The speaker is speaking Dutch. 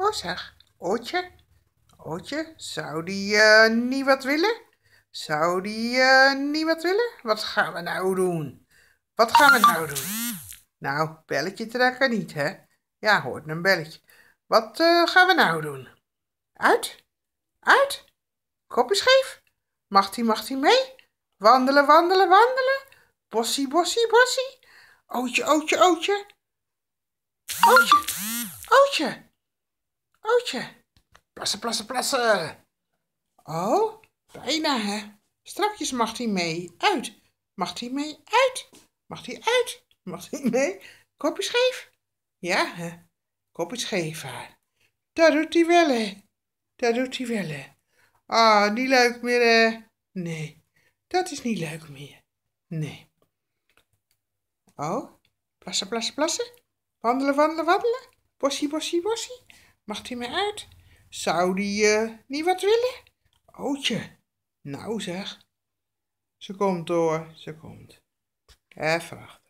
Oh zeg, Ootje. Ootje, zou die niet wat willen? Zou die niet wat willen? Wat gaan we nou doen? Wat gaan we nou doen? Nou, belletje trekken niet, hè? Ja, hoort een belletje. Wat gaan we nou doen? Uit? Uit? Kopje scheef? Mag-ie mee? Wandelen, wandelen, wandelen? Bossie, bossie, bossie? Ootje, ootje, ootje? Ootje, ootje? Ootje? Plassen, plassen, plassen. Oh, bijna, hè? Strakjes mag-ie mee. Uit? Mag-ie mee? Uit? Mag-ie uit? Mag-ie mee? Kopje scheef? Ja, hè? Kopje scheef haar. Dat doet hij wel, hè? Dat doet hij wel, hè? Ah, niet leuk meer, hè? Nee, dat is niet leuk meer. Nee. Oh, plassen, plassen, plassen. Wandelen, wandelen, wandelen. Bossie, bossie, bossie. Mag hij mij uit? Zou die niet wat willen? Ootje. Nou zeg. Ze komt hoor, ze komt. Even wachten.